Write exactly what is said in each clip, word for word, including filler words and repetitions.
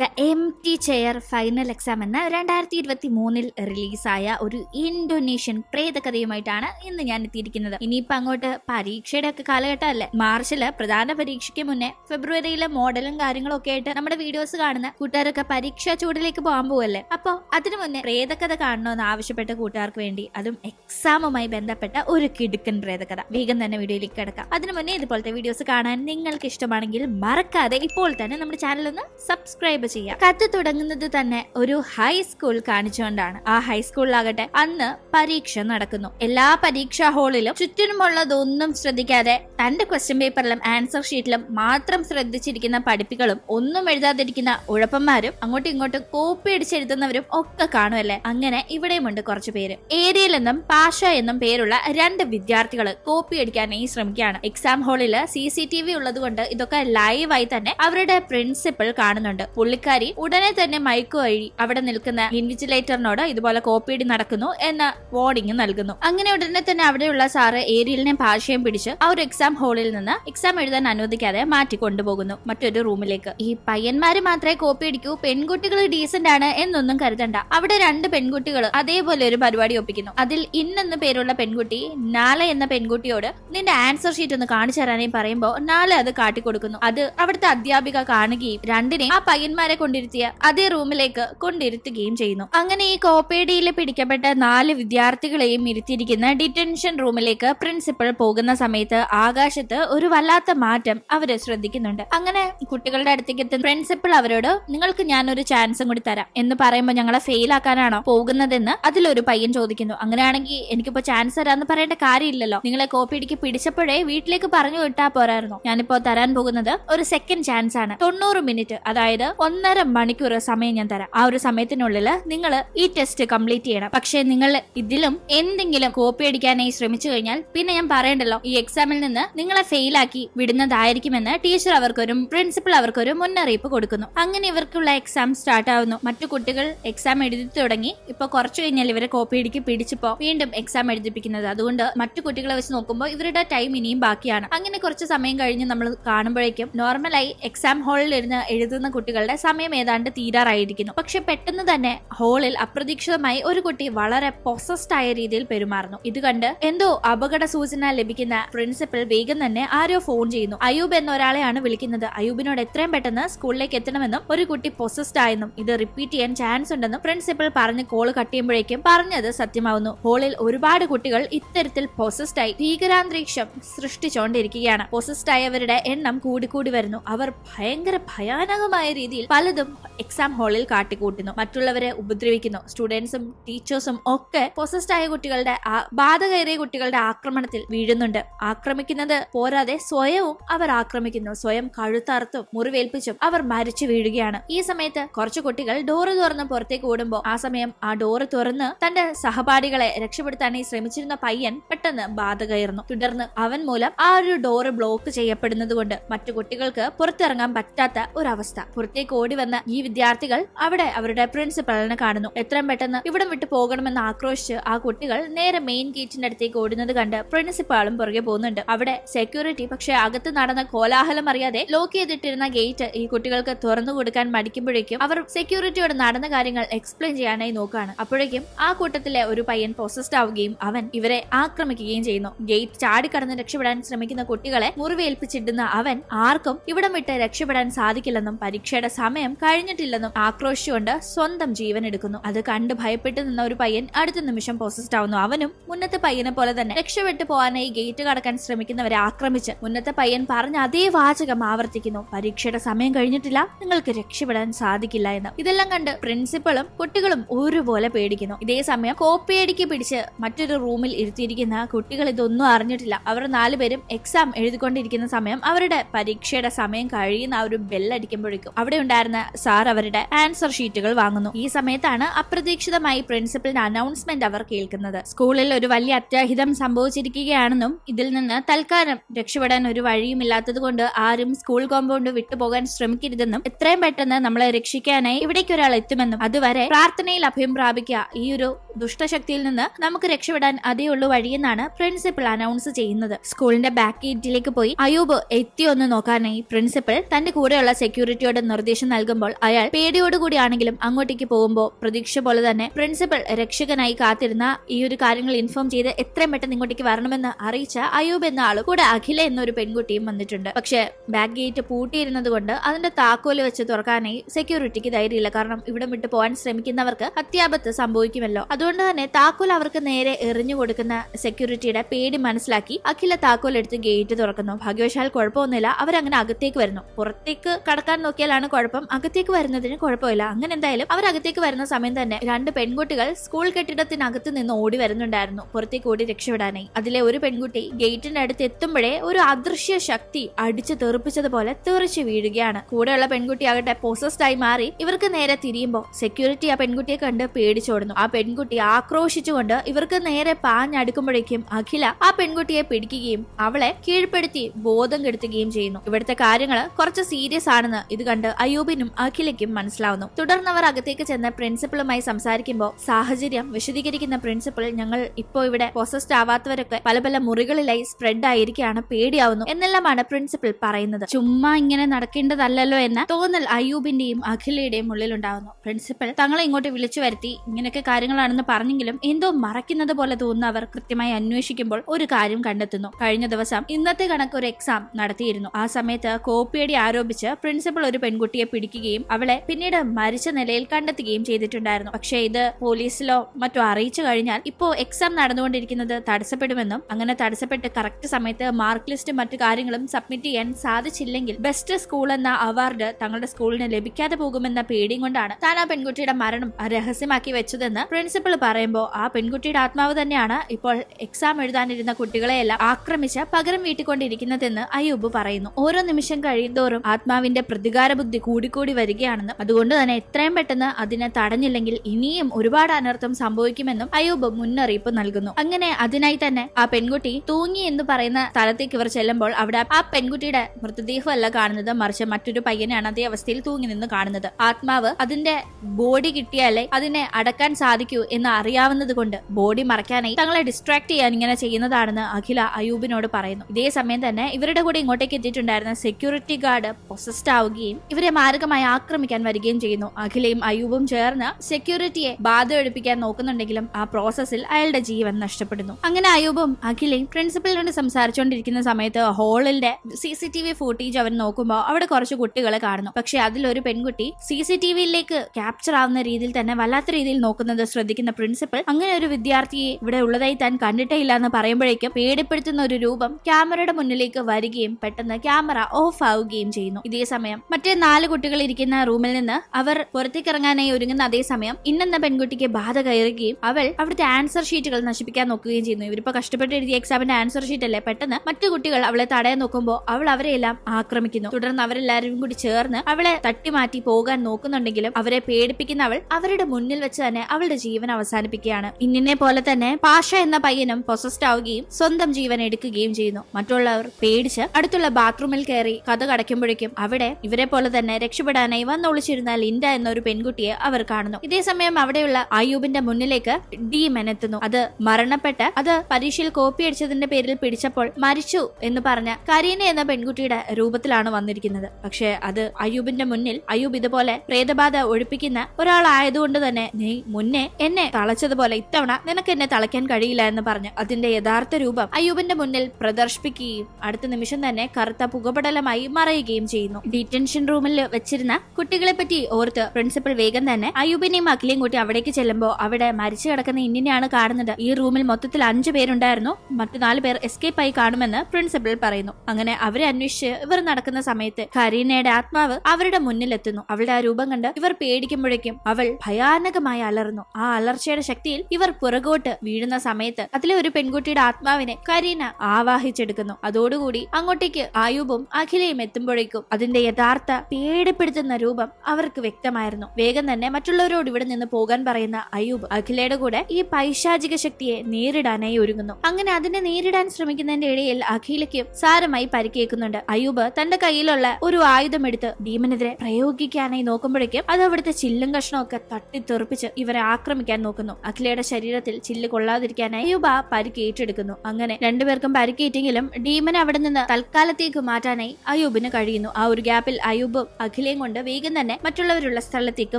The Empty Chair final exam എന്ന രണ്ടായിരത്തി ഇരുപത്തി മൂന്നിൽ റിലീസായ ഒരു ഇൻഡോനേഷ്യൻ പ്രേതകഥയുമായിട്ടാണ് ഇന്ന് ഞാൻ എത്തിയിരിക്കുന്നത്. ഇനിയിപ്പോൾ അങ്ങോട്ട് പരീക്ഷയുടെ ഒക്കെ കാലഘട്ടമല്ലേ, മാർച്ചില് പ്രധാന പരീക്ഷയ്ക്ക് മുന്നേ ഫെബ്രുവരിയിലെ മോഡലും കാര്യങ്ങളും ഒക്കെ ആയിട്ട് നമ്മുടെ വീഡിയോസ് കാണുന്ന കൂട്ടുകാരൊക്കെ പരീക്ഷാ ചൂടിലേക്ക് പോകാൻ പോവല്ലേ. അപ്പോൾ അതിനു മുന്നേ പ്രേതകഥ കാണണമെന്ന് ആവശ്യപ്പെട്ട കൂട്ടുകാർക്ക് വേണ്ടി, അതും എക്സാമുമായി ബന്ധപ്പെട്ട ഒരു കിടുക്കൻ പ്രേതകഥ, വേഗം തന്നെ വീഡിയോയിലേക്ക് കിടക്കാം. അതിനു മുന്നേ ഇതുപോലത്തെ വീഡിയോസ് കാണാൻ നിങ്ങൾക്ക് ഇഷ്ടമാണെങ്കിൽ മറക്കാതെ ഇപ്പോൾ തന്നെ നമ്മുടെ ചാനലൊന്ന് സബ്സ്ക്രൈബ് ചെയ്യാം. കത്ത് തുടങ്ങുന്നത് തന്നെ ഒരു ഹൈസ്കൂൾ കാണിച്ചുകൊണ്ടാണ്. ആ ഹൈസ്കൂളിലാകട്ടെ അന്ന് പരീക്ഷ നടക്കുന്നു. എല്ലാ പരീക്ഷാ ഹാളിലും ചുറ്റിനുമുള്ളതൊന്നും ശ്രദ്ധിക്കാതെ തന്റെ ക്വസ്റ്റ്യൻ പേപ്പറിലും ആൻസർ ഷീറ്റിലും മാത്രം ശ്രദ്ധിച്ചിരിക്കുന്ന പഠിപ്പികളും ഒന്നും എഴുതാതിരിക്കുന്ന ഉഴപ്പന്മാരും അങ്ങോട്ടും ഇങ്ങോട്ടും കോപ്പി അടിച്ചെഴുതുന്നവരും ഒക്കെ കാണുമല്ലേ. അങ്ങനെ ഇവിടെയുമുണ്ട് കുറച്ചു പേര്. ഏരിയയിൽ നിന്നും പാഷ എന്നും പേരുള്ള രണ്ട് വിദ്യാർത്ഥികൾ കോപ്പി അടിക്കാനായി ശ്രമിക്കുകയാണ്. എക്സാം ഹാളില് സി സി ടി വി ഉള്ളത് കൊണ്ട് ഇതൊക്കെ ലൈവായി തന്നെ അവരുടെ പ്രിൻസിപ്പൽ കാണുന്നുണ്ട്. പുള്ളിക്കാരി ഉടനെ തന്നെ മൈക്ക് വഴി അവിടെ നിൽക്കുന്ന ഇൻവിജിലേറ്ററിനോട് ഇതുപോലെ കോപ്പിയടി നടക്കുന്നു എന്ന വാർണിംഗ് നൽകുന്നു. അങ്ങനെ ഉടനെ തന്നെ അവിടെയുള്ള സാറ് ഏരിയലിനെ ഭാഷയും പിടിച്ച് ആ ഒരു എക്സാം ഹാളിൽ നിന്ന് എക്സാം എഴുതാൻ അനുവദിക്കാതെ മാറ്റി കൊണ്ടുപോകുന്നു മറ്റൊരു റൂമിലേക്ക്. ഈ പയ്യന്മാര് മാത്രമേ കോപ്പി അടിക്കൂ, പെൺകുട്ടികൾ ഡീസന്റ് ആണ് എന്നൊന്നും കരുതണ്ട. അവിടെ രണ്ട് പെൺകുട്ടികൾ അതേപോലെ ഒരു പരിപാടി ഒപ്പിക്കുന്നു. അതിൽ ഇന്നെന്ന് പേരുള്ള പെൺകുട്ടി നാല എന്ന പെൺകുട്ടിയോട് നിന്റെ ആൻസർ ഷീറ്റ് ഒന്ന് കാണിച്ചു തരാനായി പറയുമ്പോ നാല അത് കാട്ടിക്കൊടുക്കുന്നു. അത് അവിടുത്തെ അധ്യാപിക കാണുകയും രണ്ടിനെയും ആ പയ്യന്മാർ കൊണ്ടിരുത്തിയ അതേ റൂമിലേക്ക് കൊണ്ടിരുത്തുകയും ചെയ്യുന്നു. അങ്ങനെ ഈ കോപ്പേഡിയിൽ പിടിക്കപ്പെട്ട നാല് വിദ്യാർത്ഥികളെയും ഇരുത്തിയിരിക്കുന്ന ഡിറ്റൻഷൻ റൂമിലേക്ക് പ്രിൻസിപ്പൽ പോകുന്ന സമയത്ത് ആകാശത്ത് ഒരു വല്ലാത്ത മാറ്റം അവരെ ശ്രദ്ധിക്കുന്നുണ്ട്. അങ്ങനെ കുട്ടികളുടെ അടുത്തേക്ക് എത്തുന്ന പ്രിൻസിപ്പൽ അവരോട് നിങ്ങൾക്ക് ഞാനൊരു ചാൻസും കൂടി തരാം എന്ന് പറയുമ്പോൾ ഞങ്ങളെ ഫെയിൽ ആക്കാനാണോ പോകുന്നതെന്ന് അതിലൊരു പയ്യൻ ചോദിക്കുന്നു. അങ്ങനെയാണെങ്കിൽ എനിക്കിപ്പോ ചാൻസ് തരാന്ന് പറയേണ്ട കാര്യമില്ലല്ലോ, നിങ്ങളെ കോപ്പേഡിക്ക് പിടിച്ചപ്പോഴേ വീട്ടിലേക്ക് പറഞ്ഞു വിട്ടാ പോരായിരുന്നു. ഞാനിപ്പോ തരാൻ പോകുന്നത് ഒരു സെക്കൻഡ് ചാൻസ് ആണ്. തൊണ്ണൂറ് മിനിറ്റ്, അതായത് ഒന്നര മണിക്കൂർ സമയം ഞാൻ തരാം. ആ ഒരു സമയത്തിനുള്ളിൽ നിങ്ങൾ ഈ ടെസ്റ്റ് കംപ്ലീറ്റ് ചെയ്യണം. പക്ഷെ നിങ്ങൾ ഇതിലും എന്തെങ്കിലും കോപ്പി അടിക്കാനായി ശ്രമിച്ചു കഴിഞ്ഞാൽ പിന്നെ ഞാൻ പറയണ്ടല്ലോ, ഈ എക്സാമിൽ നിന്ന് നിങ്ങളെ ഫെയിലാക്കി വിടുന്നതായിരിക്കുമെന്ന് ടീച്ചർ അവർക്കൊരു പ്രിൻസിപ്പൽ അവർക്കൊരു മുന്നറിയിപ്പ് കൊടുക്കുന്നു. അങ്ങനെ ഇവർക്കുള്ള എക്സാം സ്റ്റാർട്ട് ആവുന്നു. മറ്റു കുട്ടികൾ എക്സാം എഴുതി തുടങ്ങി. ഇപ്പൊ കുറച്ചു കഴിഞ്ഞാൽ ഇവരെ കോപ്പി അടിക്ക് പിടിച്ചപ്പോ വീണ്ടും എക്സാം എഴുതിപ്പിക്കുന്നത്. അതുകൊണ്ട് മറ്റു കുട്ടികളെ വെച്ച് നോക്കുമ്പോൾ ഇവരുടെ ടൈം ഇനിയും ബാക്കിയാണ്. അങ്ങനെ കുറച്ച് സമയം കഴിഞ്ഞ് നമ്മൾ കാണുമ്പോഴേക്കും നോർമലായി എക്സാം ഹാളിൽ ഇരുന്ന് എഴുതുന്ന കുട്ടികൾ സമയം ഏതാണ്ട് തീരാറായിരിക്കുന്നു. പക്ഷെ പെട്ടെന്ന് തന്നെ ഹോളിൽ അപ്രതീക്ഷിതമായി ഒരു കുട്ടി വളരെ പൊസസ്ഡ് ആയ രീതിയിൽ പെരുമാറുന്നു. ഇത് കണ്ട് എന്തോ അപകട സൂചന ലഭിക്കുന്ന പ്രിൻസിപ്പൽ വേഗം തന്നെ ആരോ ഫോൺ ചെയ്യുന്നു. അയൂബ് എന്ന ഒരാളെയാണ് വിളിക്കുന്നത്. അയൂബിനോട് എത്രയും പെട്ടെന്ന് സ്കൂളിലേക്ക് എത്തണമെന്നും ഒരു കുട്ടി പൊസസ്ഡ് ആയെന്നും ഇത് റിപ്പീറ്റ് ചെയ്യാൻ ചാൻസ് ഉണ്ടെന്നും പ്രിൻസിപ്പൽ പറഞ്ഞ് കോൾ കട്ട് ചെയ്യുമ്പോഴേക്കും പറഞ്ഞത് സത്യമാവുന്നു. ഹോളിൽ ഒരുപാട് കുട്ടികൾ ഇത്തരത്തിൽ പൊസസ്ഡ് ആയി ഭീകരാന്തരീക്ഷം സൃഷ്ടിച്ചുകൊണ്ടിരിക്കുകയാണ്. പൊസസ്ഡ് ആയവരുടെ എണ്ണം കൂടിക്കൂടി വരുന്നു. അവർ ഭയങ്കര ഭയാനകമായ രീതിയിൽ പലതും എക്സാം ഹാളിൽ കാട്ടിക്കൂട്ടുന്നു, മറ്റുള്ളവരെ ഉപദ്രവിക്കുന്നു. സ്റ്റുഡൻസും ടീച്ചേഴ്സും ഒക്കെ പൊസസ്ഡ് ആയ കുട്ടികളുടെ ബാധ കയറിയ കുട്ടികളുടെ ആക്രമണത്തിൽ വീഴുന്നുണ്ട്. ആക്രമിക്കുന്നത് പോരാതെ സ്വയവും അവർ ആക്രമിക്കുന്നു. സ്വയം കഴുത്തറുത്തും മുറിവേൽപ്പിച്ചും അവർ മരിച്ചു വീഴുകയാണ്. ഈ സമയത്ത് കുറച്ചു കുട്ടികൾ ഡോറ് തുറന്ന് പുറത്തേക്ക് ഓടുമ്പോൾ ആ സമയം ആ ഡോറ് തുറന്ന് തന്റെ സഹപാഠികളെ രക്ഷപ്പെടുത്താനായി ശ്രമിച്ചിരുന്ന പയ്യൻ പെട്ടെന്ന് ബാധ കയറുന്നു. തുടർന്ന് അവൻ മൂലം ആ ഒരു ഡോറ് ബ്ലോക്ക് ചെയ്യപ്പെടുന്നത് കൊണ്ട് മറ്റു കുട്ടികൾക്ക് പുറത്തിറങ്ങാൻ പറ്റാത്ത ഒരവസ്ഥ. പുറത്തേക്ക് ഓടി വന്ന ഈ വിദ്യാർത്ഥികൾ അവിടെ അവരുടെ പ്രിൻസിപ്പലിനെ കാണുന്നു. എത്രയും പെട്ടെന്ന് ഇവിടെ വിട്ടു പോകണമെന്ന് ആക്രോശിച്ച് ആ കുട്ടികൾ നേരെ മെയിൻ ഗേറ്റിന്റെ അടുത്തേക്ക് ഓടുന്നത് കണ്ട് പ്രിൻസിപ്പാളും പുറകെ പോകുന്നുണ്ട്. അവിടെ സെക്യൂരിറ്റി പക്ഷെ അകത്ത് നടന്ന കോലാഹലം അറിയാതെ ലോക്ക് ചെയ്തിട്ടിരുന്ന ഗേറ്റ് ഈ കുട്ടികൾക്ക് തുറന്നു കൊടുക്കാൻ മടിക്കുമ്പോഴേക്കും അവർ സെക്യൂരിറ്റിയോട് നടന്ന കാര്യങ്ങൾ എക്സ്പ്ലെയിൻ ചെയ്യാനായി നോക്കുകയാണ്. അപ്പോഴേക്കും ആ കൂട്ടത്തിലെ ഒരു പയ്യൻ പൊസസ്ഡ് ആവുകയും അവൻ ഇവരെ ആക്രമിക്കുകയും ചെയ്യുന്നു. ഗേറ്റ് ചാടിക്കടന്ന് രക്ഷപ്പെടാൻ ശ്രമിക്കുന്ന കുട്ടികളെ മുറിവേൽപ്പിച്ചിടുന്ന അവൻ ആർക്കും ഇവിടം വിട്ട് രക്ഷപ്പെടാൻ സാധിക്കില്ലെന്നും പരീക്ഷയുടെ സമയം കഴിഞ്ഞിട്ടില്ലെന്നും ആക്രോശിച്ചുകൊണ്ട് സ്വന്തം ജീവൻ എടുക്കുന്നു. അത് കണ്ട് ഭയപ്പെട്ട് നിന്ന ഒരു പയ്യൻ അടുത്ത നിമിഷം പൊസസ്ഡ് ആവുന്നു. അവനും മുന്നത്തെ പയ്യനെ പോലെ തന്നെ രക്ഷപ്പെട്ടു പോകാനായി ഗേറ്റ് കടക്കാൻ ശ്രമിക്കുന്നവരെ ആക്രമിച്ച് മുന്നത്തെ പയ്യൻ പറഞ്ഞ അതേ വാചകം ആവർത്തിക്കുന്നു. പരീക്ഷയുടെ സമയം കഴിഞ്ഞിട്ടില്ല, നിങ്ങൾക്ക് രക്ഷപ്പെടാൻ സാധിക്കില്ല എന്ന്. ഇതെല്ലാം കണ്ട് പ്രിൻസിപ്പളും കുട്ടികളും ഒരുപോലെ പേടിക്കുന്നു. ഇതേ സമയം കോപ്പിയടിക്ക് പിടിച്ച് മറ്റൊരു റൂമിൽ ഇരുത്തിയിരിക്കുന്ന കുട്ടികൾ ഇതൊന്നും അറിഞ്ഞിട്ടില്ല. അവർ നാലുപേരും എക്സാം എഴുതിക്കൊണ്ടിരിക്കുന്ന സമയം അവരുടെ പരീക്ഷയുടെ സമയം കഴിയുന്ന ആ ഒരു ബെല്ലടിക്കുമ്പോഴേക്കും അവിടെ ഉണ്ടായിരുന്ന സാർ അവരുടെ ആൻസർ ഷീറ്റുകൾ വാങ്ങുന്നു. ഈ സമയത്താണ് അപ്രതീക്ഷിതമായി പ്രിൻസിപ്പലിന്റെ അനൗൺസ്മെന്റ് അവർ കേൾക്കുന്നത്. സ്കൂളിൽ ഒരു വലിയ അത്യാഹിതം സംഭവിച്ചിരിക്കുകയാണെന്നും ഇതിൽ നിന്ന് തൽക്കാലം രക്ഷപ്പെടാൻ ഒരു വഴിയുമില്ലാത്തത് കൊണ്ട് ആരും സ്കൂൾ കോമ്പൗണ്ട് വിട്ടുപോകാൻ ശ്രമിക്കരുതെന്നും എത്രയും പെട്ടെന്ന് നമ്മളെ രക്ഷിക്കാനായി ഇവിടേക്ക് ഒരാൾ എത്തുമെന്നും അതുവരെ പ്രാർത്ഥനയിൽ അഭയം പ്രാപിക്കുക, ഈ ഒരു ദുഷ്ടശക്തിയിൽ നിന്ന് നമുക്ക് രക്ഷപ്പെടാൻ അതേ ഉള്ളു വഴിയെന്നാണ് പ്രിൻസിപ്പൽ അനൗൺസ് ചെയ്യുന്നത്. സ്കൂളിന്റെ ബാക്ക് ഗേറ്റിലേക്ക് പോയി അയൂബ് എത്തിയൊന്ന് നോക്കാനായി പ്രിൻസിപ്പൽ തന്റെ കൂടെയുള്ള സെക്യൂരിറ്റിയോട് നിർദ്ദേശം നൽകുമ്പോൾ അയാൾ പേടിയോടുകൂടിയാണെങ്കിലും അങ്ങോട്ടേക്ക് പോകുമ്പോൾ പ്രതീക്ഷ പോലെ തന്നെ പ്രിൻസിപ്പൽ രക്ഷകനായി കാത്തിരുന്ന ഈ ഒരു കാര്യങ്ങൾ ഇൻഫോം ചെയ്ത് എത്രയും പെട്ടെന്ന് ഇങ്ങോട്ടേക്ക് വരണമെന്ന് അറിയിച്ച അയൂബ് എന്ന ആളും കൂടെ അഖില എന്നൊരു പെൺകുട്ടിയും വന്നിട്ടുണ്ട്. പക്ഷെ ബാക്ക് ഗേറ്റ് പൂട്ടിയിരുന്നത് കൊണ്ട് അതിന്റെ താക്കോല് വെച്ച് തുറക്കാനായി സെക്യൂരിറ്റിക്ക് ധൈര്യമില്ല. കാരണം ഇവിടെ വിട്ട് പോകാൻ ശ്രമിക്കുന്നവർക്ക് അത്യാപത്ത് സംഭവിക്കുമല്ലോ. അതുകൊണ്ട് തന്നെ താക്കോൽ അവർക്ക് നേരെ എറിഞ്ഞു കൊടുക്കുന്ന സെക്യൂരിറ്റിയുടെ പേടി മനസ്സിലാക്കി അഖില താക്കോൽ എടുത്ത് ഗേറ്റ് തുറക്കുന്നു. ഭാഗ്യവശാൽ കുഴപ്പമൊന്നുമില്ല, അവരങ്ങനെ അകത്തേക്ക് വരുന്നു. പുറത്തേക്ക് കടക്കാൻ നോക്കിയാലാണ് കുഴപ്പം, അകത്തേക്ക് വരുന്നതിന് കുഴപ്പമില്ല. അങ്ങനെ എന്തായാലും അവരകത്തേക്ക് വരുന്ന സമയം തന്നെ രണ്ട് പെൺകുട്ടികൾ സ്കൂൾ കെട്ടിടത്തിനകത്ത് നിന്ന് ഓടി വരുന്നുണ്ടായിരുന്നു പുറത്തേക്ക് ഓടി രക്ഷപ്പെടാനായി. അതിലെ ഒരു പെൺകുട്ടി ഗേറ്റിന്റെ അടുത്ത് എത്തുമ്പോഴേ ഒരു അദൃശ്യ ശക്തി അടിച്ചു തെറിപ്പിച്ചതുപോലെ തെറിച്ചു വീഴുകയാണ്. കൂടെയുള്ള പെൺകുട്ടി ആകട്ടെ പോസസ്ഡായി മാറി ഇവർക്ക് നേരെ തിരിയുമ്പോൾ സെക്യൂരിറ്റി ആ പെൺകുട്ടിയെ കണ്ട് പേടിച്ചോടുന്നു. ആ പെൺകുട്ടി ആക്രോശിച്ചുകൊണ്ട് ഇവർക്ക് നേരെ പാഞ്ഞടുക്കുമ്പോഴേക്കും അഖില ആ പെൺകുട്ടിയെ പിടിക്കുകയും അവളെ കീഴ്പ്പെടുത്തി ബോധം കെടുത്തുകയും ചെയ്യുന്നു. ഇവിടുത്തെ കാര്യങ്ങൾ കുറച്ച് സീരിയസ് ആണെന്ന് ഇത് കണ്ട് അയൂബിനും അഖിലയ്ക്കും മനസ്സിലാവുന്നു. തുടർന്ന് അവർ അകത്തേക്ക് ചെന്ന് പ്രിൻസിപ്പളുമായി സംസാരിക്കുമ്പോൾ സാഹചര്യം വിശദീകരിക്കുന്ന പ്രിൻസിപ്പൽ, ഞങ്ങൾ ഇപ്പോ ഇവിടെ പൊസസ്ഡ് ആവാത്തവരൊക്കെ പല പല മുറികളിലായി സ്പ്രെഡ് ആയിരിക്കുകയാണ്, പേടിയാവുന്നു എന്നെല്ലാമാണ് പ്രിൻസിപ്പൽ പറയുന്നത്. ചുമ്മാ ഇങ്ങനെ നടക്കേണ്ടതല്ലോ എന്ന തോന്നൽ അയൂബിന്റെയും അഖിലയുടെയും ഉള്ളിലുണ്ടാവുന്നു. പ്രിൻസിപ്പൽ തങ്ങളെ ഇങ്ങോട്ട് വിളിച്ചു വരുത്തി ഇങ്ങനെയൊക്കെ കാര്യങ്ങളാണെന്ന് പറഞ്ഞെങ്കിലും എന്തോ മറയ്ക്കുന്നത് പോലെ തോന്നുന്ന അവർ കൃത്യമായി അന്വേഷിക്കുമ്പോൾ ഒരു കാര്യം കണ്ടെത്തുന്നു. കഴിഞ്ഞ ദിവസം ഇന്നത്തെ കണക്ക് ഒരു എക്സാം നടത്തിയിരുന്നു. ആ സമയത്ത് കോപ്പിയടി ആരോപിച്ച് പ്രിൻസിപ്പൽ ഒരു പെൺകുട്ടിയെ പിടിക്കുകയും അവളെ പിന്നീട് മരിച്ച നിലയിൽ കണ്ടെത്തുകയും ചെയ്തിട്ടുണ്ടായിരുന്നു. പക്ഷേ ഇത് പോലീസിലോ മറ്റോ അറിയിച്ചു കഴിഞ്ഞാൽ ഇപ്പോ എക്സാം നടന്നുകൊണ്ടിരിക്കുന്നത് തടസ്സപ്പെടുമെന്നും അങ്ങനെ തടസ്സപ്പെട്ട് കറക്റ്റ് സമയത്ത് മാർക്ക് ലിസ്റ്റും മറ്റു കാര്യങ്ങളും സബ്മിറ്റ് ചെയ്യാൻ സാധിച്ചില്ലെങ്കിൽ ബെസ്റ്റ് സ്കൂൾ എന്ന അവാർഡ് തങ്ങളുടെ സ്കൂളിന് ലഭിക്കാതെ പോകുമെന്ന പേടിയും കൊണ്ടാണ് താൻ ആ പെൺകുട്ടിയുടെ മരണം രഹസ്യമാക്കി വെച്ചതെന്ന് പ്രിൻസിപ്പൾ പറയുമ്പോൾ ആ പെൺകുട്ടിയുടെ ആത്മാവ് തന്നെയാണ് ഇപ്പോൾ എക്സാം എഴുതാനിരുന്ന കുട്ടികളെയെല്ലാം ആക്രമിച്ച് പകരം വീട്ടിക്കൊണ്ടിരിക്കുന്നതെന്ന് അയൂബ് പറയുന്നു. ഓരോ നിമിഷം കഴിയുന്തോറും ആത്മാവിന്റെ പ്രതികാര ബുദ്ധി കൂടിക്കൂടി വരികയാണെന്നും അതുകൊണ്ട് തന്നെ എത്രയും പെട്ടെന്ന് അതിനെ തടഞ്ഞില്ലെങ്കിൽ ഇനിയും ഒരുപാട് അനർത്ഥം സംഭവിക്കുമെന്നും അയൂബ് മുന്നറിയിപ്പ് നൽകുന്നു. അങ്ങനെ അതിനായി തന്നെ ആ പെൺകുട്ടി തൂങ്ങി എന്ന് പറയുന്ന സ്ഥലത്തേക്ക് ഇവർ ചെല്ലുമ്പോൾ അവിടെ ആ പെൺകുട്ടിയുടെ മൃതദേഹമല്ല കാണുന്നത്, മറിച്ച് മറ്റൊരു പയ്യനെയാണ് അതേ അവസ്ഥയിൽ തൂങ്ങി നിന്ന് കാണുന്നത്. ആത്മാവ് അതിന്റെ ബോഡി കിട്ടിയാലേ അതിനെ അടക്കാൻ സാധിക്കൂ എന്ന് അറിയാവുന്നത് കൊണ്ട് ബോഡി മറയ്ക്കാനായി തങ്ങളെ ഡിസ്ട്രാക്ട് ചെയ്യാൻ ഇങ്ങനെ ചെയ്യുന്നതാണെന്ന് അഖില അയൂബിനോട് പറയുന്നു. ഇതേ സമയം തന്നെ ഇവരുടെ കൂടെ ഇങ്ങോട്ടേക്ക് എത്തിയിട്ടുണ്ടായിരുന്ന സെക്യൂരിറ്റി ഗാർഡ് പൊസസ്ഡ് ആവുകയും ഇവരെ മാരകമായി ആക്രമിക്കാൻ വരികയും ചെയ്യുന്നു. അഖിലയും അയൂബും ചേർന്ന് സെക്യൂരിറ്റിയെ ബാധയെടുപ്പിക്കാൻ നോക്കുന്നുണ്ടെങ്കിലും ആ പ്രോസസ്സിൽ അയാളുടെ ജീവൻ നഷ്ടപ്പെടുന്നു. അങ്ങനെ അയൂബും അഖിലയും പ്രിൻസിപ്പലിനോട് സംസാരിച്ചുകൊണ്ടിരിക്കുന്ന സമയത്ത് ഹോളിന്റെ C C T V footage അവർ നോക്കുമ്പോൾ അവിടെ കുറച്ച് കുട്ടികളെ കാണുന്നു. പക്ഷെ അതിലൊരു പെൺകുട്ടി സി സി ടി വിയിലേക്ക് ക്യാപ്ചർ ആവുന്ന രീതിയിൽ തന്നെ വല്ലാത്ത രീതിയിൽ നോക്കുന്നത് ശ്രദ്ധിക്കുന്ന പ്രിൻസിപ്പൽ അങ്ങനെ ഒരു വിദ്യാർത്ഥിയെ ഇവിടെ ഉള്ളതായി താൻ കണ്ടിട്ടേ ഇല്ല എന്ന് പറയുമ്പോഴേക്കും പേടിപ്പെടുത്തുന്ന ഒരു രൂപം ക്യാമറയുടെ മുന്നിലേക്ക് വരികയും പെട്ടെന്ന് ക്യാമറ ഓഫ് ആവുകയും ചെയ്യുന്നു. ഇതേ സമയം മറ്റേ നാല് കുട്ടികൾ ഇരിക്കുന്ന റൂമിൽ നിന്ന് അവർ പുറത്തേക്കിറങ്ങാനായി ഒരുങ്ങുന്ന അതേ സമയം ഇന്നെന്ന പെൺകുട്ടിക്ക് ബാധ കയറുകയും അവൾ അവിടുത്തെ ആൻസർ ഷീറ്റുകൾ നശിപ്പിക്കാൻ നോക്കുകയും ചെയ്യുന്നു. ഇവരിപ്പോ കഷ്ടപ്പെട്ട് എഴുതിയ എക്സാമിന്റെ ആൻസർ ഷീറ്റ് അല്ലേ. പെട്ടെന്ന് മറ്റു കുട്ടികൾ അവളെ തടയാൻ നോക്കുമ്പോൾ അവൾ അവരെയെല്ലാം ആക്രമിക്കുന്നു. തുടർന്ന് അവരെല്ലാവരും കൂടി ചേർന്ന് അവളെ തട്ടിമാറ്റി പോകാൻ നോക്കുന്നുണ്ടെങ്കിലും അവരെ പേടിപ്പിക്കുന്ന അവൾ അവരുടെ മുന്നിൽ വെച്ച് തന്നെ അവളുടെ ജീവൻ അവസാനിപ്പിക്കുകയാണ്. ഇന്നിനെ പോലെ തന്നെ പാഷ എന്ന പയ്യനും പൊസസ്ഡ് ആവുകയും സ്വന്തം ജീവൻ എടുക്കുകയും ചെയ്യുന്നു. മറ്റുള്ളവർ പേടിച്ച് അടുത്തുള്ള ബാത്റൂമിൽ കയറി കഥ അടയ്ക്കുമ്പോഴേക്കും അവിടെ ഇവരെ പോലെ തന്നെ രക്ഷപ്പെടാനായി വന്നൊളിച്ചിരുന്ന ലിൻഡ എന്നൊരു പെൺകുട്ടിയെ അവർ കാണുന്നു. ഇതേ സമയം അവിടെയുള്ള അയൂബിന്റെ മുന്നിലേക്ക് ഡീമൻ എത്തുന്നു. അത് മരണപ്പെട്ട് അത് പരീക്ഷയിൽ കോപ്പി അടിച്ചതിന്റെ പേരിൽ പിടിച്ചപ്പോൾ മരിച്ചു എന്ന് പറഞ്ഞ കരീന എന്ന പെൺകുട്ടിയുടെ രൂപത്തിലാണ് വന്നിരിക്കുന്നത്. പക്ഷെ അത് അയൂബിന്റെ മുന്നിൽ അയൂബ് ഇതുപോലെ പ്രേതബാധ ഒഴിപ്പിക്കുന്ന ഒരാളായതുകൊണ്ട് തന്നെ നീ മുന്നേ എന്നെ തളച്ചതുപോലെ ഇത്തവണ നിനക്ക് എന്നെ തളയ്ക്കാൻ കഴിയില്ല എന്ന് പറഞ്ഞു അതിന്റെ യഥാർത്ഥ രൂപം അയൂബിന്റെ മുന്നിൽ പ്രദർശിപ്പിക്കുകയും അടുത്ത നിമിഷം തന്നെ കറുത്ത പുകപടലമായി മറയുകയും ചെയ്യുന്നു. ഡിറ്റൻഷൻ റൂമിൽ വെച്ചിരുന്ന കുട്ടികളെ പറ്റി ഓർത്ത് പ്രിൻസിപ്പൽ വേഗം തന്നെ അയൂബിനെയും അഖിലയും കൂട്ടി അവിടേക്ക് ചെല്ലുമ്പോൾ അവിടെ മരിച്ചു കിടക്കുന്ന ഇന്നിനെയാണ് കാണുന്നത്. ഈ റൂമിൽ മൊത്തത്തിൽ അഞ്ചു പേരുണ്ടായിരുന്നു, മറ്റു നാല് പേർ എസ്കേപ്പ് ആയി കാണുമെന്ന് പ്രിൻസിപ്പൽ പറയുന്നു. അങ്ങനെ അവരെ അന്വേഷിച്ച് ഇവർ നടക്കുന്ന സമയത്ത് കരീനയുടെ ആത്മാവ് അവരുടെ മുന്നിലെത്തുന്നു. അവളുടെ ആ രൂപം കണ്ട് ഇവർ പേടിക്കുമ്പോഴേക്കും അവൾ ഭയാനകമായി അലറുന്നു. ആ അലർച്ചയുടെ ശക്തിയിൽ ഇവർ പുറകോട്ട് വീഴുന്ന സമയത്ത് അതിലെ ഒരു പെൺകുട്ടിയുടെ ആത്മാവിനെ കരീന ആവാഹിച്ചെടുക്കുന്നു. അതോടുകൂടി അങ്ങോട്ടേക്ക് അയൂബും അഖിലയും എത്തുമ്പോഴേക്കും അതിന്റെ യഥാർത്ഥ പേടിപ്പെടുത്തുന്ന രൂപം അവർക്ക് വ്യക്തമായിരുന്നു. വേഗം തന്നെ മറ്റുള്ളവരോട് ഇവിടെ നിന്ന് പോകാൻ പറയുന്ന അയൂബ് അഖിലയുടെ കൂടെ ഈ പൈശാചിക ശക്തിയെ നേരിടാനായി ഒരുങ്ങുന്നു. അങ്ങനെ അതിനെ നേരിടാൻ ശ്രമിക്കുന്നതിന്റെ ഇടയിൽ അഖിലയ്ക്കും സാരമായി പരിക്കേൽക്കുന്നുണ്ട്. അയൂബ് തന്റെ കയ്യിലുള്ള ഒരു ആയുധം എടുത്ത് ഡീമനെതിരെ പ്രയോഗിക്കാനായി നോക്കുമ്പോഴേക്കും അത് അവിടുത്തെ ചില്ലും കഷ്ണമൊക്കെ തട്ടിത്തെറിപ്പിച്ച് ഇവരെ ആക്രമിക്കാൻ നോക്കുന്നു. അഖിലയുടെ ശരീരത്തിൽ ചില്ല് കൊള്ളാതിരിക്കാനായി യുബ പരിക്ക് ഏറ്റെടുക്കുന്നു. അങ്ങനെ രണ്ടുപേർക്കും പരിക്കേറ്റെങ്കിലും ഡീമനെ അവിടെ നിന്ന് തൽക്കാലത്തേക്ക് മാറ്റാനായി അയൂബിന് കഴിയുന്നു. ആ ഒരു ഗ്യാപ്പിൽ അയൂബും അഖിലയും കൊണ്ട് വേഗം തന്നെ മറ്റുള്ളവരുള്ള സ്ഥലത്തേക്ക്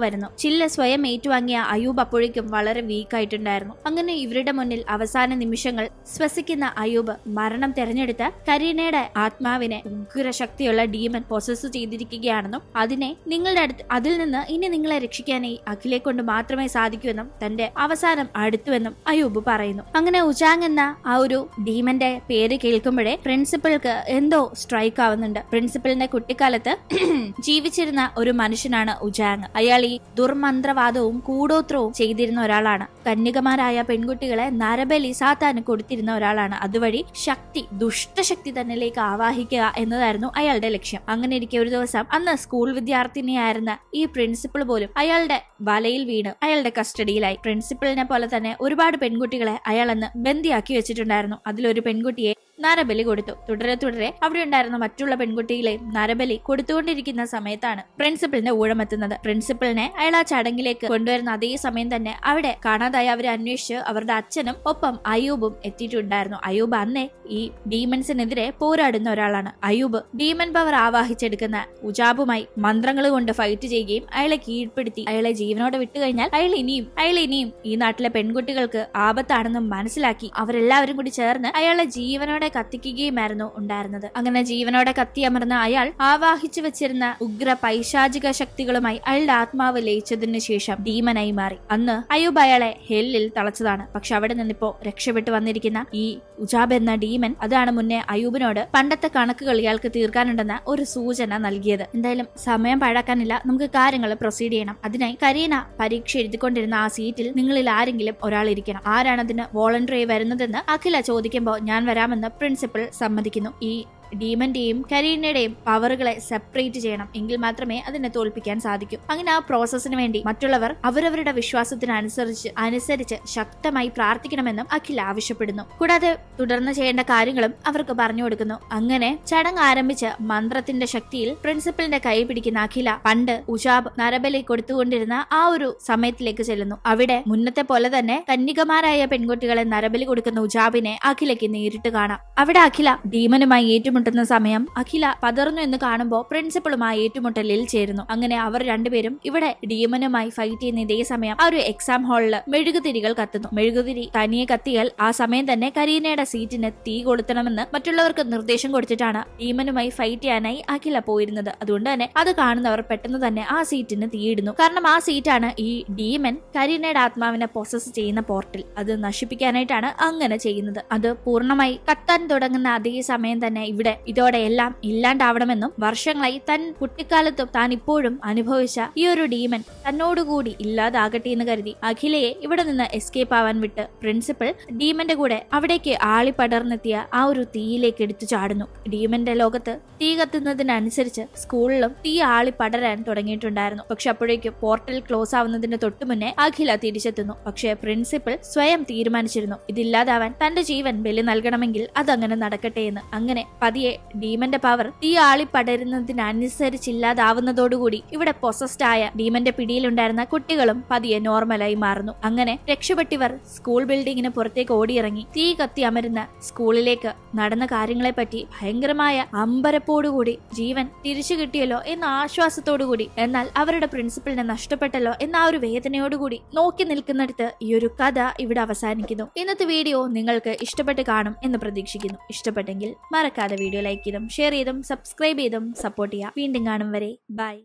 വരുന്നു. ചില്ല് സ്വയം ഏറ്റുവാങ്ങിയ അയൂബ് അപ്പോഴേക്കും വളരെ വീക്കായിട്ടുണ്ടായിരുന്നു. അങ്ങനെ ഇവരുടെ മുന്നിൽ അവസാന നിമിഷങ്ങൾ ശ്വസിക്കുന്ന അയൂബ് മരണം തെരഞ്ഞെടുത്ത കരീനയുടെ ആത്മാവിനെ ഉഗ്രശക്തിയുള്ള ഡീമൻ പൊസസ് ചെയ്തിരിക്കുകയാണെന്നും അതിനെ നിങ്ങളുടെ അടുത്ത് അതിൽ നിന്ന് ഇനി നിങ്ങളെ രക്ഷിക്കാനായി അഖിലെ കൊണ്ട് മാത്രമേ സാധിക്കുമെന്നും തന്റെ അവസാനം അടുത്തുവെന്നും അയൂബ് പറയുന്നു. അങ്ങനെ ഉചാങ് എന്ന ആ ഒരു ഡീമന്റെ പേര് കേൾക്കുമ്പോഴേ പ്രിൻസിപ്പൾക്ക് എന്തോ സ്ട്രൈക്ക് ആവുന്നുണ്ട്. പ്രിൻസിപ്പലിന്റെ കുട്ടിക്കാലത്ത് ജീവിച്ചിരുന്ന ഒരു മനുഷ്യനാണ് ഉചാങ്. അയാൾ ഈ ദുർമന്ത്രവാദവും കൂടോത്രവും ചെയ്തിരുന്ന ഒരാളാണ്. കന്യകമാരായ പെൺകുട്ടികളെ നരബലി സാത്താന് കൊടുത്തിരുന്ന ഒരാളാണ്. അതുവഴി ശക്തി ദുഷ്ടശക്തി തന്നിലേക്ക് ആവാഹിക്കുക എന്നതായിരുന്നു അയാളുടെ ലക്ഷ്യം. അങ്ങനെ ഇരിക്കെ ഒരു ദിവസം അന്ന് സ്കൂൾ വിദ്യാർത്ഥിനിയായിരുന്ന ഈ പ്രിൻസിപ്പൾ പോലും അയാളുടെ വലയിൽ വീണ് അയാളുടെ കസ്റ്റഡിയിലായി. പ്രിൻസിപ്പളിനെ പോലെ തന്നെ ഒരുപാട് പെൺകുട്ടികളെ അയാൾ അന്ന് ബന്ദിയാക്കി വെച്ചിട്ടുണ്ടായിരുന്നു. അതിലൊരു പെൺകുട്ടിയെ നരബലി കൊടുത്തു. തുടരെ തുടരെ അവിടെ ഉണ്ടായിരുന്ന മറ്റുള്ള പെൺകുട്ടികളെ നരബലി കൊടുത്തുകൊണ്ടിരിക്കുന്ന സമയത്താണ് പ്രിൻസിപ്പളിന്റെ ഊഴമെത്തുന്നത്. പ്രിൻസിപ്പളിനെ അയാൾ ആ ചടങ്ങിലേക്ക് കൊണ്ടുവരുന്ന അതേ സമയം തന്നെ അവിടെ കാണാതായി അവരെ അന്വേഷിച്ച് അവരുടെ അച്ഛനും ഒപ്പം അയൂബും എത്തിയിട്ടുണ്ടായിരുന്നു. അയൂബ് അന്നേ ഈ ഡീമൻസിനെതിരെ പോരാടുന്ന ഒരാളാണ്. അയൂബ് ഡീമൻ പവർ ആവാഹിച്ചെടുക്കുന്ന ഉജാബുമായി മന്ത്രങ്ങൾ കൊണ്ട് ഫൈറ്റ് ചെയ്യുകയും അയാളെ കീഴ്പ്പെടുത്തി അയാളെ ജീവനോടെ വിട്ടുകഴിഞ്ഞാൽ അയാൾ ഇനിയും അയാൾ ഇനിയും ഈ നാട്ടിലെ പെൺകുട്ടികൾക്ക് ആപത്താണെന്നും മനസ്സിലാക്കി അവരെല്ലാവരും കൂടി ചേർന്ന് അയാളെ ജീവനോടെ കത്തിക്കുകയുമായിരുന്നു ഉണ്ടായിരുന്നത്. അങ്ങനെ ജീവനോടെ കത്തിയമർന്ന അയാൾ ആവാഹിച്ചു വെച്ചിരുന്ന ഉഗ്ര പൈശാചിക ശക്തികളുമായി അയാളുടെ ആത്മാവ് ലയിച്ചതിനു ശേഷം ഡീമനായി മാറി. അന്ന് അയൂബ് അയാളെ ഹെല്ലിൽ തളച്ചതാണ്. പക്ഷെ അവിടെ നിന്നിപ്പോ രക്ഷപ്പെട്ടു വന്നിരിക്കുന്ന ഈ ഉജാബ് എന്ന ഡീമൻ അതാണ് മുന്നേ അയൂബിനോട് പണ്ടത്തെ കണക്കുകൾ ഇയാൾക്ക് തീർക്കാനുണ്ടെന്ന ഒരു സൂചന നൽകിയത്. എന്തായാലും സമയം പാഴാക്കാനില്ല, നമുക്ക് കാര്യങ്ങൾ പ്രൊസീഡ് ചെയ്യണം. അതിനായി കരീന പരീക്ഷ എഴുതിക്കൊണ്ടിരുന്ന ആ സീറ്റിൽ നിങ്ങളിൽ ആരെങ്കിലും ഒരാൾ ഇരിക്കണം. ആരാണ് അതിന് വോളണ്ടറി വരുന്നതെന്ന് അഖില ചോദിക്കുമ്പോൾ ഞാൻ വരാമെന്ന് പ്രിൻസിപ്പൽ സമ്മതിക്കുന്നു. ഈ ഡീമന്റെയും കരീനയുടെയും പവറുകളെ സെപ്പറേറ്റ് ചെയ്യണം, എങ്കിൽ മാത്രമേ അതിനെ തോൽപ്പിക്കാൻ സാധിക്കൂ. അങ്ങനെ ആ പ്രോസസ്സിന് വേണ്ടി മറ്റുള്ളവർ അവരവരുടെ വിശ്വാസത്തിനനുസരിച്ച് അനുസരിച്ച് ശക്തമായി പ്രാർത്ഥിക്കണമെന്നും അഖിൽ ആവശ്യപ്പെടുന്നു. കൂടാതെ തുടർന്ന് ചെയ്യേണ്ട കാര്യങ്ങളും അവർക്ക് പറഞ്ഞു കൊടുക്കുന്നു. അങ്ങനെ ചടങ്ങ് ആരംഭിച്ച് മന്ത്രത്തിന്റെ ശക്തിയിൽ പ്രിൻസിപ്പലിന്റെ കൈ പിടിക്കുന്ന അഖില പണ്ട് ഉജാബ് നരബലി കൊടുത്തുകൊണ്ടിരുന്ന ആ ഒരു സമയത്തിലേക്ക് ചെല്ലുന്നു. അവിടെ മുന്നത്തെ പോലെ തന്നെ കന്യകമാരായ പെൺകുട്ടികളെ നരബലി കൊടുക്കുന്ന ഉജാബിനെ അഖിലയ്ക്ക് നേരിട്ട് കാണാം. അവിടെ അഖില ഡീമനുമായി ഏറ്റുമുട്ടുന്നു ുന്ന സമയം അഖില പതർന്നു എന്ന് കാണുമ്പോൾ പ്രിൻസിപ്പളുമായി ഏറ്റുമുട്ടലിൽ ചേരുന്നു. അങ്ങനെ അവർ രണ്ടുപേരും ഇവിടെ ഡീമനുമായി ഫൈറ്റ് ചെയ്യുന്ന ഇതേ സമയം ആ ഒരു എക്സാം ഹാളിൽ മെഴുകുതിരികൾ കത്തുന്നു. മെഴുകുതിരി തനിയെ കത്തിയാൽ ആ സമയം തന്നെ കരീനയുടെ സീറ്റിന് തീ കൊളുത്തണമെന്ന് മറ്റുള്ളവർക്ക് നിർദ്ദേശം കൊടുത്തിട്ടാണ് ഡീമനുമായി ഫൈറ്റ് ചെയ്യാനായി അഖില പോയിരുന്നത്. അതുകൊണ്ട് തന്നെ അത് കാണുന്നവർ പെട്ടെന്ന് തന്നെ ആ സീറ്റിന് തീയിടുന്നു. കാരണം ആ സീറ്റാണ് ഈ ഡീമൻ കരീനയുടെ ആത്മാവിനെ പൊസസ് ചെയ്യുന്ന പോർട്ടൽ. അത് നശിപ്പിക്കാനായിട്ടാണ് അങ്ങനെ ചെയ്യുന്നത്. അത് പൂർണ്ണമായി കത്താൻ തുടങ്ങുന്ന അതേ സമയം തന്നെ ഇവിടെ ഇതോടെ എല്ലാം ഇല്ലാണ്ടാവണമെന്നും വർഷങ്ങളായി തൻ കുട്ടിക്കാലത്തും താൻ ഇപ്പോഴും അനുഭവിച്ച ഈ ഒരു ഡീമൻ തന്നോടുകൂടി ഇല്ലാതാകട്ടെ എന്ന് കരുതി അഖിലയെ ഇവിടെ നിന്ന് എസ്കേപ്പ് ആവാൻ വിട്ട് പ്രിൻസിപ്പൽ ഡീമന്റെ കൂടെ അവിടേക്ക് ആളിപ്പടർന്നെത്തിയ ആ ഒരു തീയിലേക്ക് എടുത്തു ചാടുന്നു. ഡീമന്റെ ലോകത്ത് തീ കത്തുന്നതിനനുസരിച്ച് സ്കൂളിലും തീ ആളിപ്പടരാൻ തുടങ്ങിയിട്ടുണ്ടായിരുന്നു. പക്ഷെ അപ്പോഴേക്കും പോർട്ടൽ ക്ലോസ് ആവുന്നതിന് തൊട്ടു മുന്നേ അഖില തിരിച്ചെത്തുന്നു. പക്ഷെ പ്രിൻസിപ്പൽ സ്വയം തീരുമാനിച്ചിരുന്നു ഇതില്ലാതാവാൻ തന്റെ ജീവൻ ബലി നൽകണമെങ്കിൽ അതങ്ങനെ നടക്കട്ടെ എന്ന്. അങ്ങനെ പതിയെ ഡീമന്റെ പവർ തീ ആളി പടരുന്നതിനനുസരിച്ചില്ലാതാവുന്നതോടുകൂടി ഇവിടെ പൊസസ്ഡ് ആയ ഡീമന്റെ പിടിയിലുണ്ടായിരുന്ന കുട്ടികളും പതിയെ നോർമലായി മാറുന്നു. അങ്ങനെ രക്ഷപ്പെട്ടിവർ സ്കൂൾ ബിൽഡിങ്ങിന് പുറത്തേക്ക് ഓടിയിറങ്ങി തീ കത്തി അമരുന്ന സ്കൂളിലേക്ക് നടന്ന കാര്യങ്ങളെപ്പറ്റി ഭയങ്കരമായ അമ്പരപ്പോടുകൂടി ജീവൻ തിരിച്ചു കിട്ടിയല്ലോ എന്ന ആശ്വാസത്തോടുകൂടി, എന്നാൽ അവരുടെ പ്രിൻസിപ്പലിനെ നഷ്ടപ്പെട്ടല്ലോ എന്ന ആ ഒരു വേദനയോടുകൂടി നോക്കി നിൽക്കുന്നിടത്ത് ഈ ഒരു കഥ ഇവിടെ അവസാനിക്കുന്നു. ഇന്നത്തെ വീഡിയോ നിങ്ങൾക്ക് ഇഷ്ടപ്പെട്ട് കാണും എന്ന് പ്രതീക്ഷിക്കുന്നു. ഇഷ്ടപ്പെട്ടെങ്കിൽ മറക്കാതെ വീഡിയോ ലൈക്ക് ചെയ്തും ഷെയർ ചെയ്തും സബ്സ്ക്രൈബ് ചെയ്തും സപ്പോർട്ട് ചെയ്യുക. വീണ്ടും കാണും വരെ ബൈ.